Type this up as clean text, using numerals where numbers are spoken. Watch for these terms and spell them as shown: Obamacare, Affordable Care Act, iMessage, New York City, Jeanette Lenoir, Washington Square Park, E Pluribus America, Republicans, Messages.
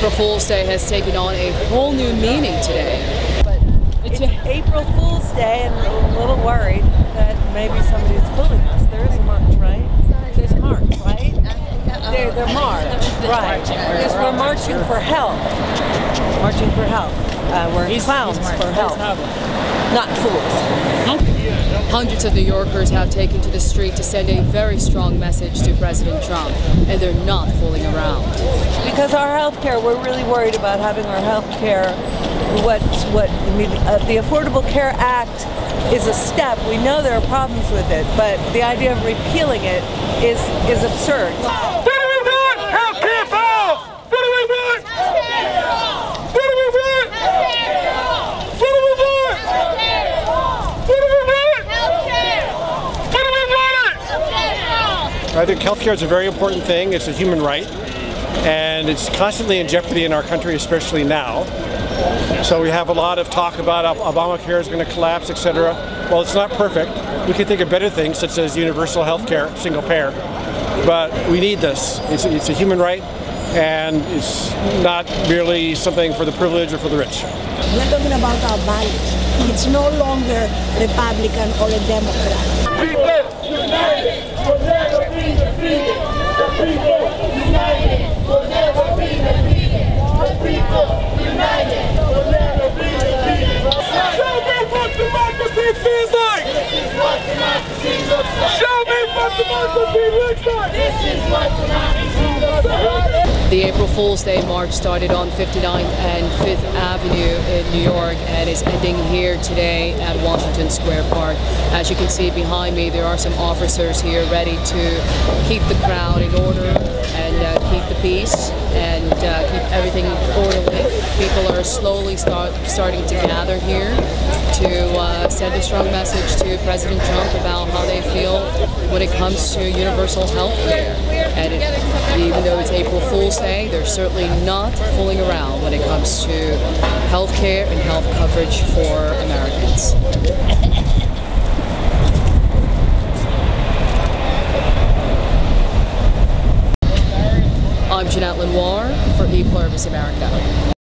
April Fool's Day has taken on a whole new meaning today. But it's April Fool's Day, and I'm a little worried that maybe somebody's fooling us. There is a march, right? There's a march, right? They're marched, right? Because we're marching for help. Marching for help. We're clowns for help, not fools. Hundreds of New Yorkers have taken to the street to send a very strong message to President Trump, and they're not fooling around. Because our health care, we're really worried about having our health care. The Affordable Care Act is a step. We know there are problems with it, but the idea of repealing it is absurd. Wow. I think healthcare is a very important thing. It's a human right, and it's constantly in jeopardy in our country, especially now. So we have a lot of talk about Obamacare is going to collapse, etc. Well, it's not perfect. We can think of better things, such as universal healthcare, single payer. But we need this. It's a human right, and it's not merely something for the privileged or for the rich. We're talking about our values. It's no longer Republican or a Democrat. People united will never be defeated. The people united will never be defeated. The people united will never be defeated. Show me what democracy feels like. This is what democracy looks like. Show me what democracy looks like. This is what democracy looks like. The April Fool's Day march started on 59th and 5th Avenue in New York and is ending here today at Washington Square Park. As you can see behind me, there are some officers here ready to keep the crowd in order and keep the peace and keep everything orderly. People are slowly starting to gather here to send a strong message to President Trump about how they feel when it comes to universal health care. And even though it's April Fool's Day, they're certainly not fooling around when it comes to health care and health coverage for Americans. I'm Jeanette Lenoir for E Pluribus America.